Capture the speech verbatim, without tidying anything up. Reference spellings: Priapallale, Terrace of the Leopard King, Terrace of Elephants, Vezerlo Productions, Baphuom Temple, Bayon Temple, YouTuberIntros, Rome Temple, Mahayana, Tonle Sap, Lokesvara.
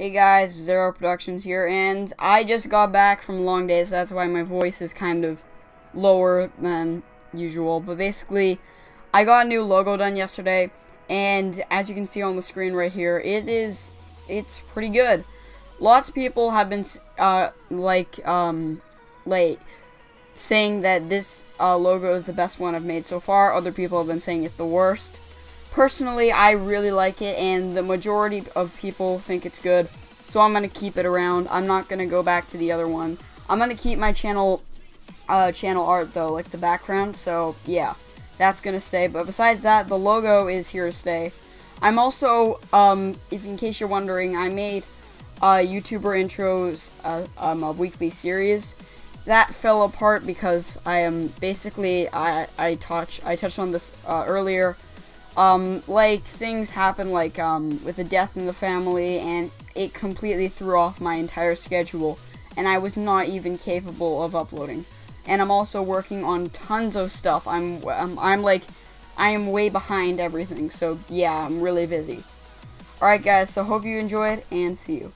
Hey guys, Vezerlo Productions here, and I just got back from a long day, so that's why my voice is kind of lower than usual. But basically, I got a new logo done yesterday, and as you can see on the screen right here, it is, it's pretty good. Lots of people have been, uh, like, um, like, saying that this uh, logo is the best one I've made so far. Other people have been saying it's the worst. Personally, I really like it, and the majority of people think it's good, so I'm going to keep it around. I'm not going to go back to the other one. I'm going to keep my channel uh, channel art, though, like the background, so yeah, that's going to stay. But besides that, the logo is here to stay. I'm also, um, if in case you're wondering, I made uh, YouTuberIntros, uh, um, a weekly series. That fell apart because I am basically, I, I, touch, I touched on this uh, earlier. Um, like, things happen, like, um, with the death in the family, and it completely threw off my entire schedule, and I was not even capable of uploading. And I'm also working on tons of stuff. I'm, I'm, I'm like, I am way behind everything, so yeah, I'm really busy. Alright guys, so hope you enjoyed, and see you.